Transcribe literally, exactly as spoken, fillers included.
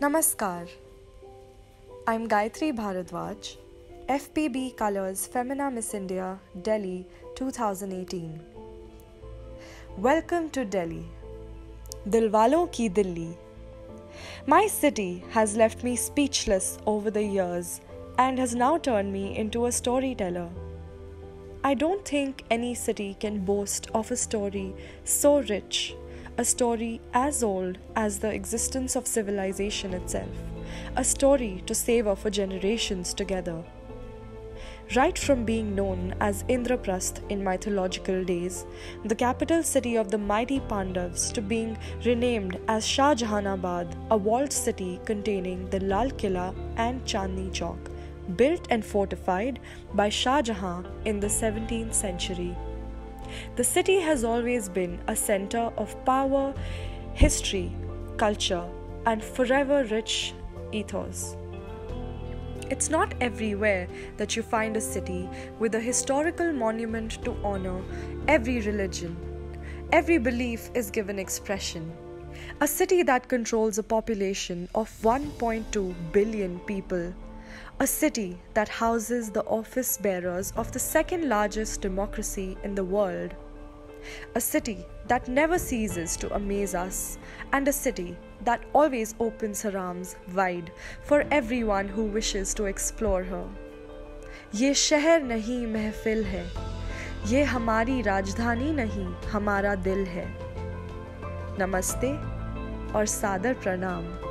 Namaskar, I'm Gayatri Bharadwaj, F B B Colors Femina Miss India Delhi twenty eighteen. Welcome to Delhi, Dilwalon ki Delhi. My city has left me speechless over the years and has now turned me into a storyteller. I don't think any city can boast of a story so rich, a story as old as the existence of civilization itself, a story to savor for generations together. Right from being known as Indraprasth in mythological days, the capital city of the mighty Pandavas, to being renamed as Shah Jahanabad, a walled city containing the Lalkila and Chandni Chowk, built and fortified by Shah Jahan in the seventeenth century. The city has always been a center of power, history, culture, and forever rich ethos. It's not everywhere that you find a city with a historical monument to honor every religion. Every belief is given expression. A city that controls a population of one point two billion people. A city that houses the office bearers of the second largest democracy in the world. A city that never ceases to amaze us, and a city that always opens her arms wide for everyone who wishes to explore her. Ye sheher nahi mehfil hai, ye hamari rajdhani nahi, hamara dil hai. Namaste aur sadar pranam.